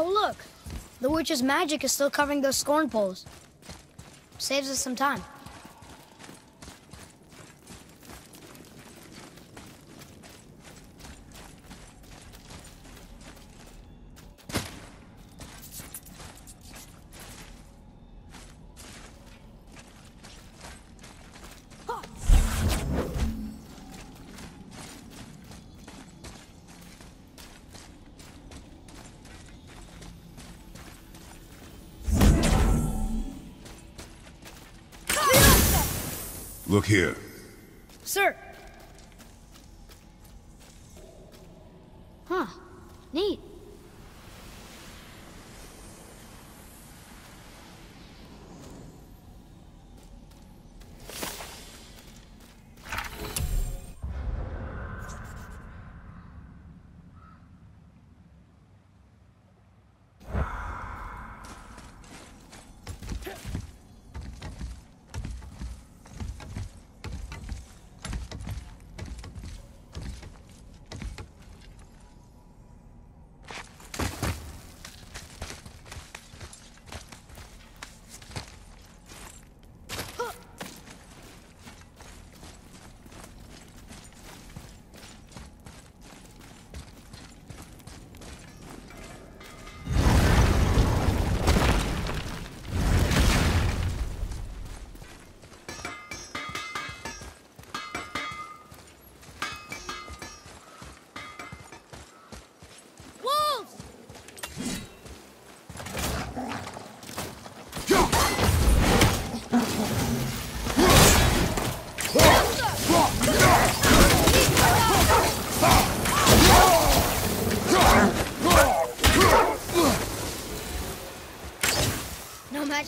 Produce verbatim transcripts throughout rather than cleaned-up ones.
Oh, look. The witch's magic is still covering those scorn poles. Saves us some time. Look here. Sir. Huh. Neat.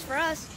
For us.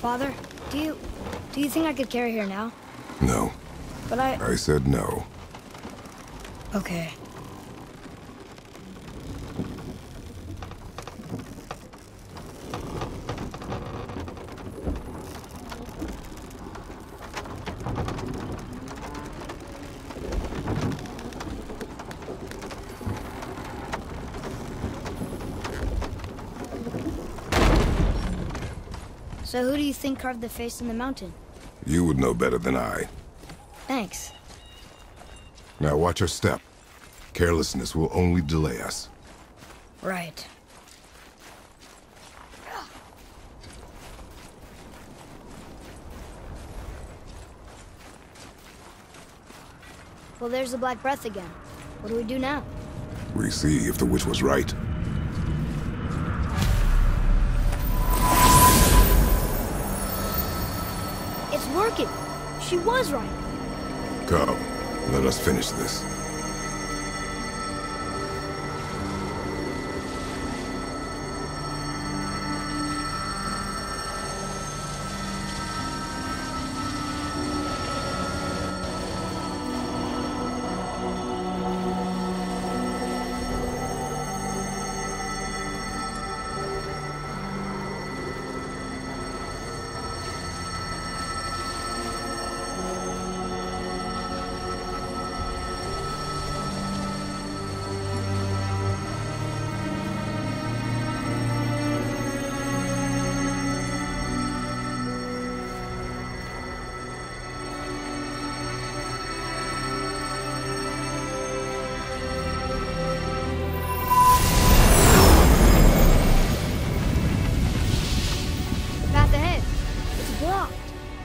Father, do you... do you think I could carry her now? No. But I... I said no. Okay. So who do you think carved the face in the mountain? You would know better than I. Thanks. Now watch our step. Carelessness will only delay us. Right. Well, there's the Black Breath again. What do we do now? We see if the witch was right. Working. She was right. Come, let us finish this.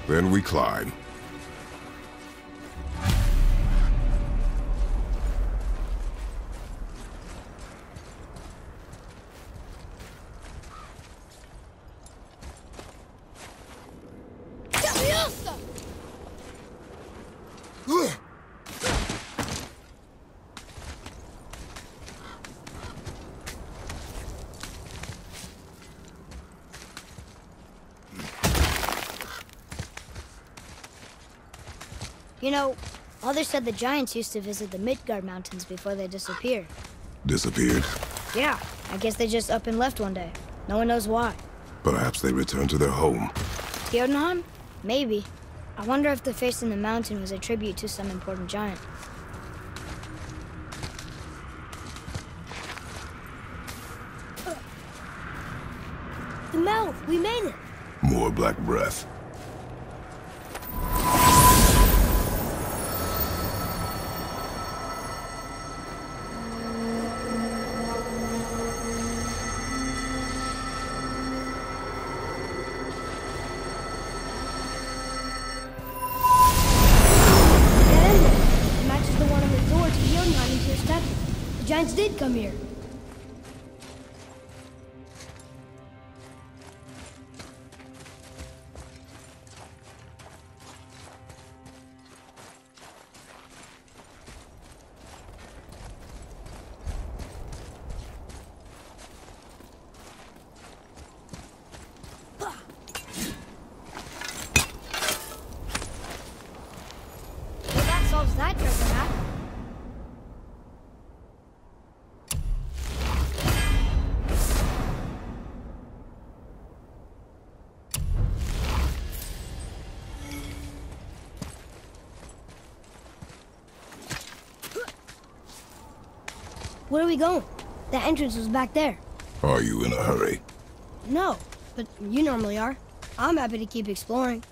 Then we climb. You know, others said the giants used to visit the Midgard Mountains before they disappeared. Disappeared? Yeah, I guess they just up and left one day. No one knows why. Perhaps they returned to their home. Jotunheim? Maybe. I wonder if the face in the mountain was a tribute to some important giant. The mouth! We made it! More black breath. Did come here. Where are we going? The entrance was back there. Are you in a hurry? No, but you normally are. I'm happy to keep exploring.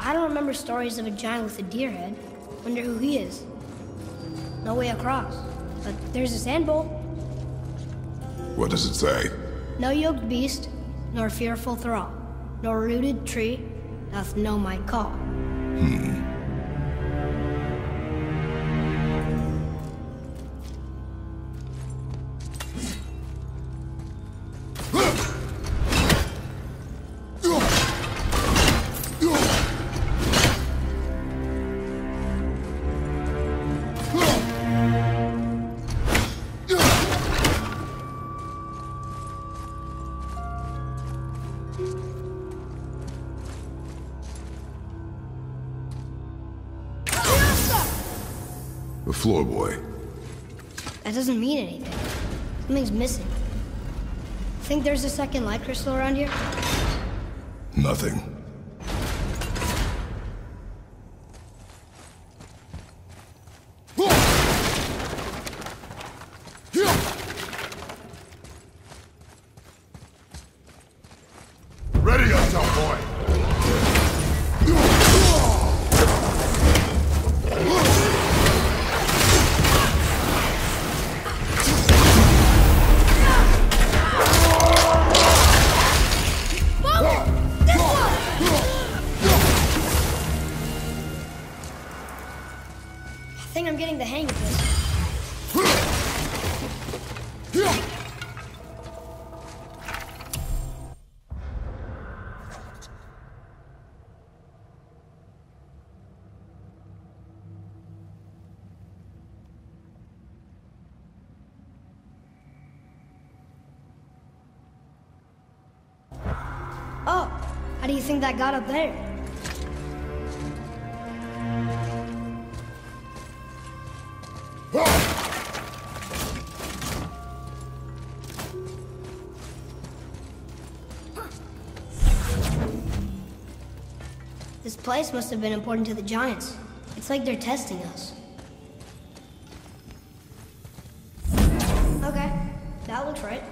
I don't remember stories of a giant with a deer head. Wonder who he is. No way across, but there's a sand bowl. What does it say? No yoked beast, nor fearful thrall, nor rooted tree doth know my call. Hmm. The floor boy. That doesn't mean anything. Something's missing. Think there's a second light crystal around here? Nothing. Ready up, top boy! How do you think that got up there? This place must have been important to the giants. It's like they're testing us. Okay, that looks right.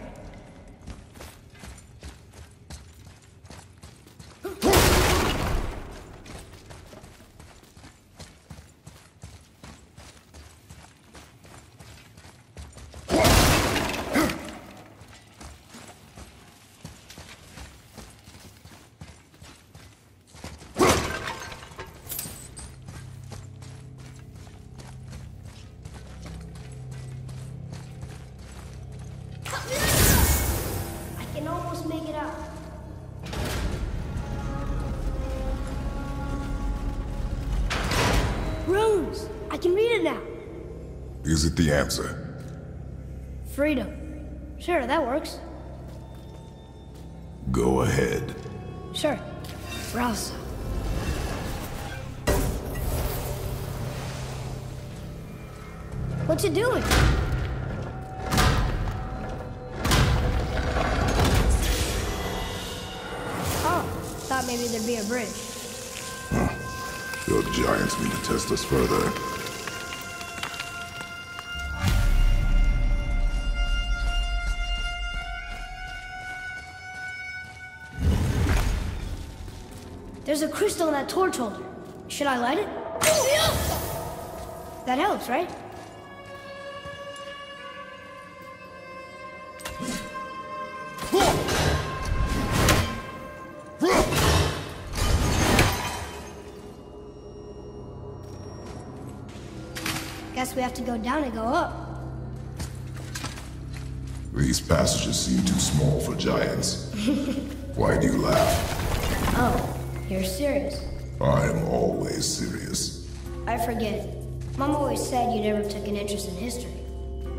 Is it the answer? Freedom. Sure, that works. Go ahead. Sure. Rouse. What's it doing? Oh, thought maybe there'd be a bridge. Huh. Your giants mean to test us further. There's a crystal in that torch holder. Should I light it? That helps, right? Guess we have to go down and go up. These passages seem too small for giants. Why do you laugh? Oh. You're serious? I'm always serious. I forget. Mom always said you never took an interest in history.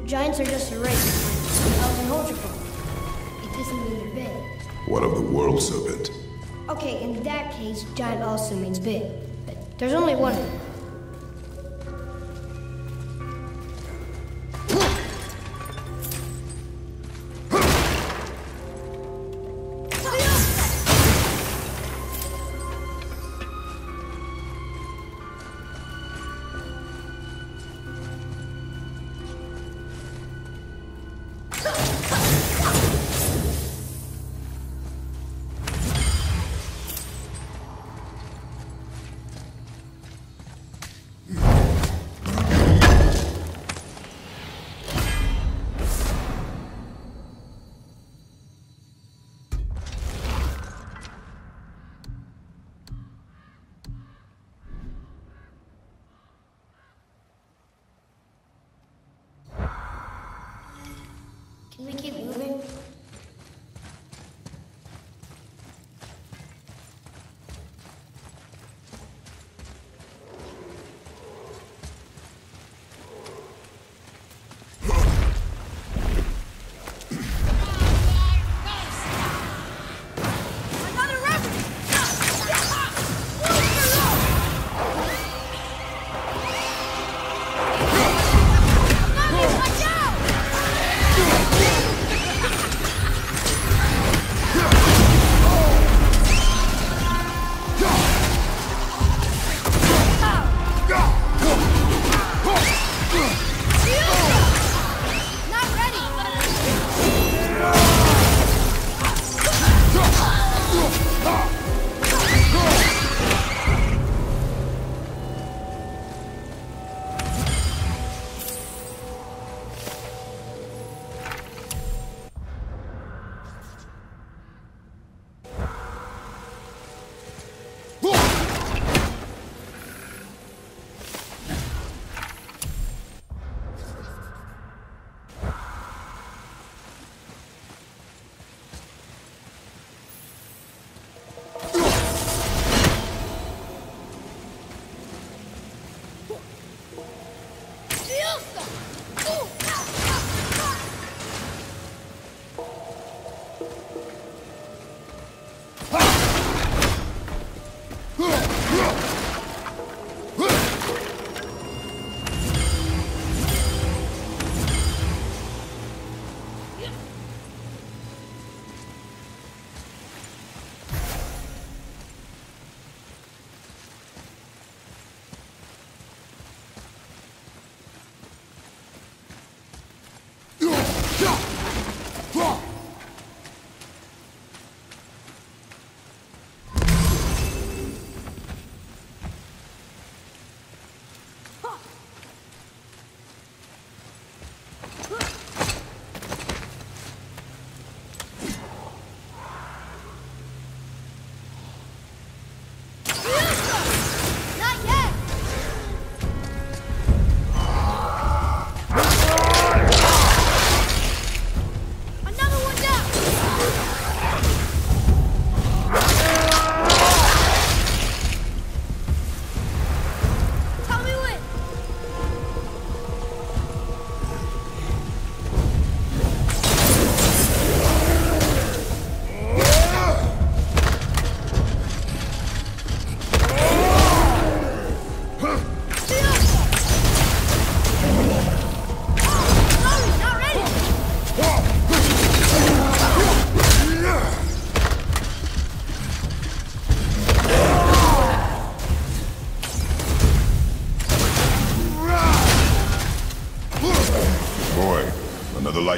Giants are just a race. I was an ultrapaw. It doesn't mean you're big. What of the world serpent? Okay, in that case, giant also means big. But there's only one.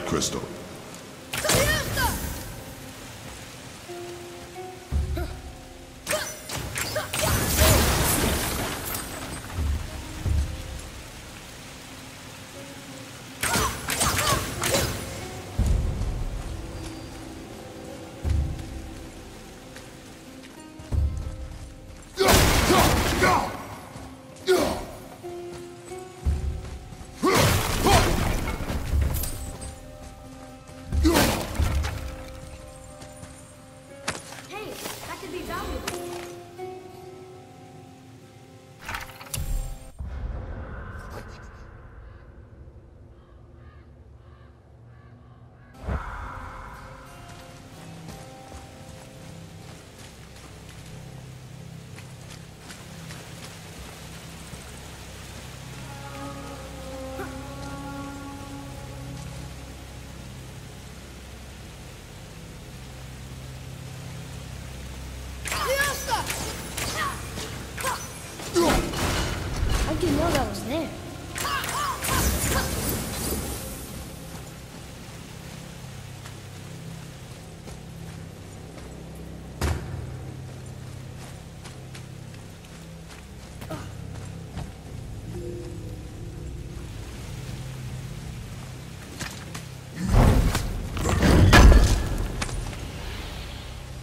Crystal.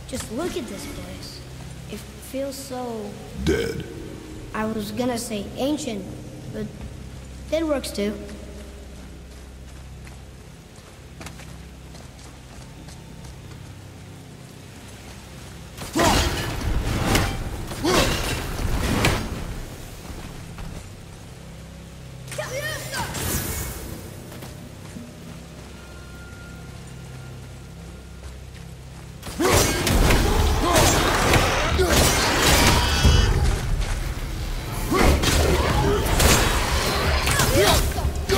Just look at this place. It feels so... dead. I was gonna say ancient, but that works too. Go!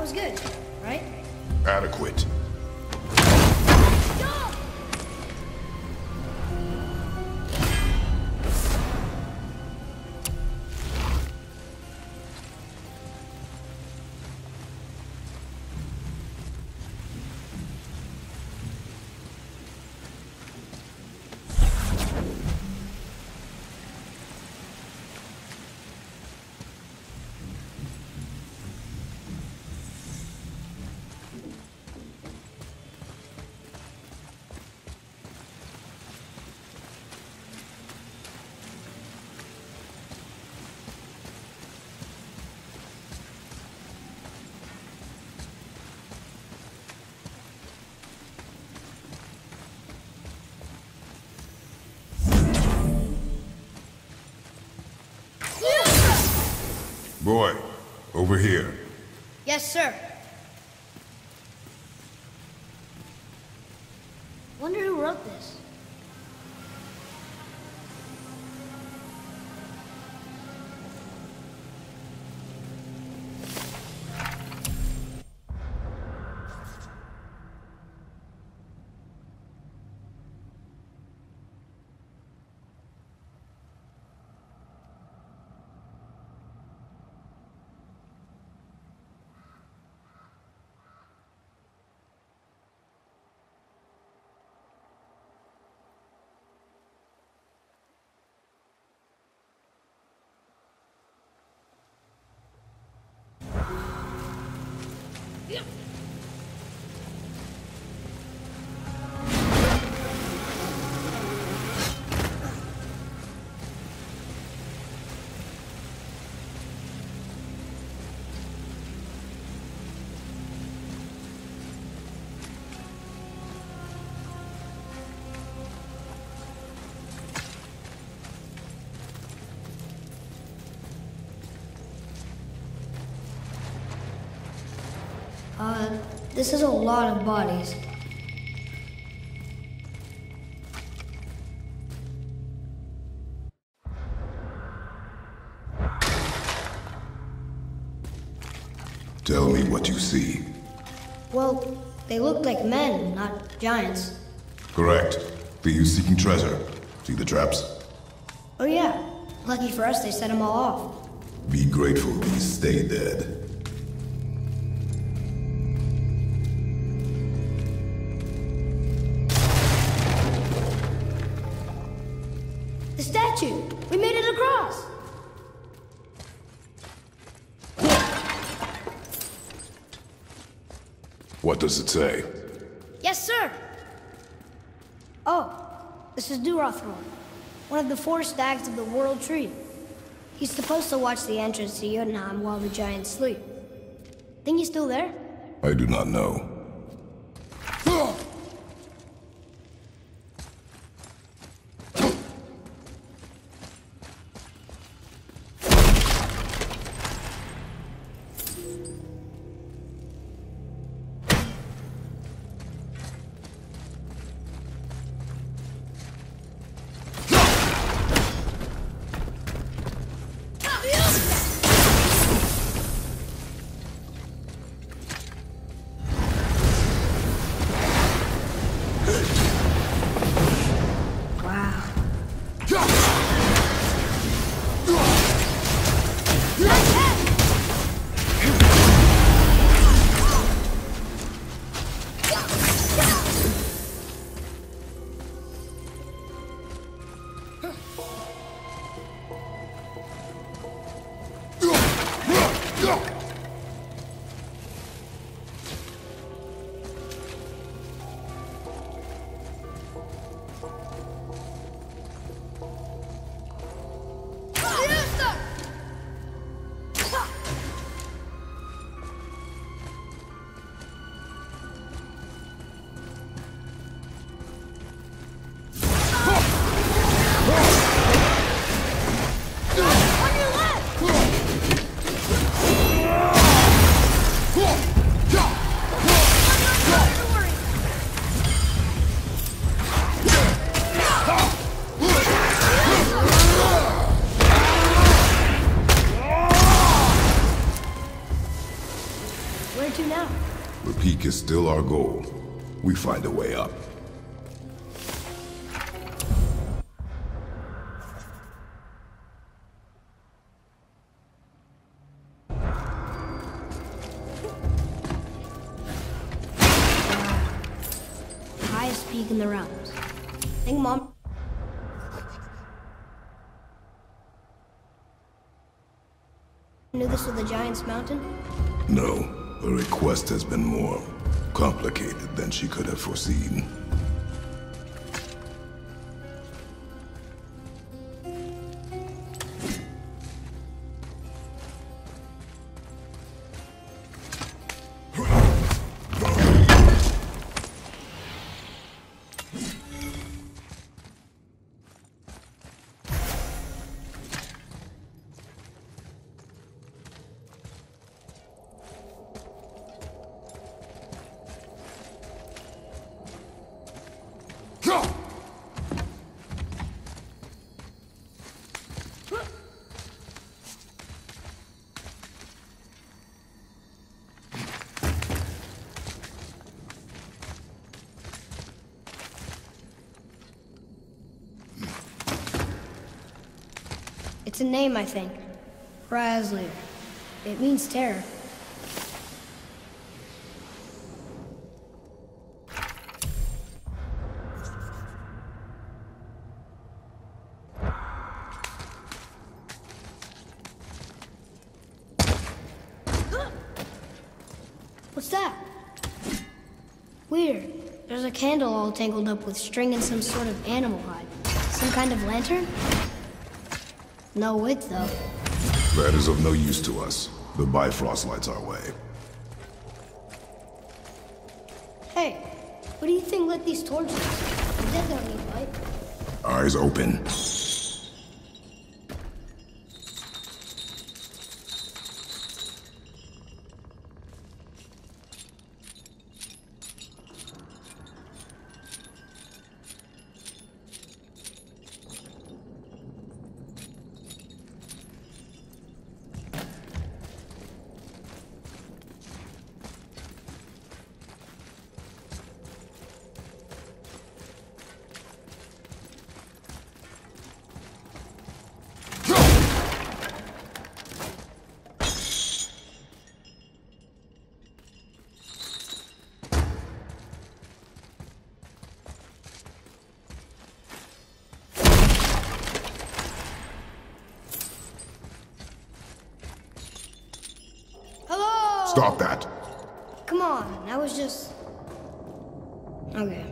That was good, right? Adequate. Boy, over here. Yes, sir. Wonder who wrote this. Uh, this is a lot of bodies. Tell me what you see. Well, they look like men, not giants. Correct. They were seeking treasure. See the traps? Oh yeah. Lucky for us, they set them all off. Be grateful we stay dead. What does it say? Yes, sir! Oh, this is Durathror, one of the four stags of the World Tree. He's supposed to watch the entrance to Jotunheim while the giants sleep. Think he's still there? I do not know. Where to now? The peak is still our goal. We find a way up. Highest peak in the realms. Think, Mom. Knew this was the Giant's Mountain? No. The request has been more complicated than she could have foreseen. It's a name, I think. Rasler. It means terror. What's that? Weird. There's a candle all tangled up with string and some sort of animal hide. Some kind of lantern? No wick, though. That is of no use to us. The Bifrost lights our way. Hey, what do you think lit these torches? That don't need light. Eyes open. Stop that. Come on, I was just... Okay.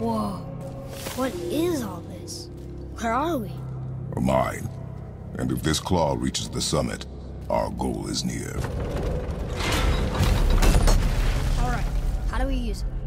Whoa, what is all this? Where are we? A mine. And if this claw reaches the summit, our goal is near. All right, how do we use it?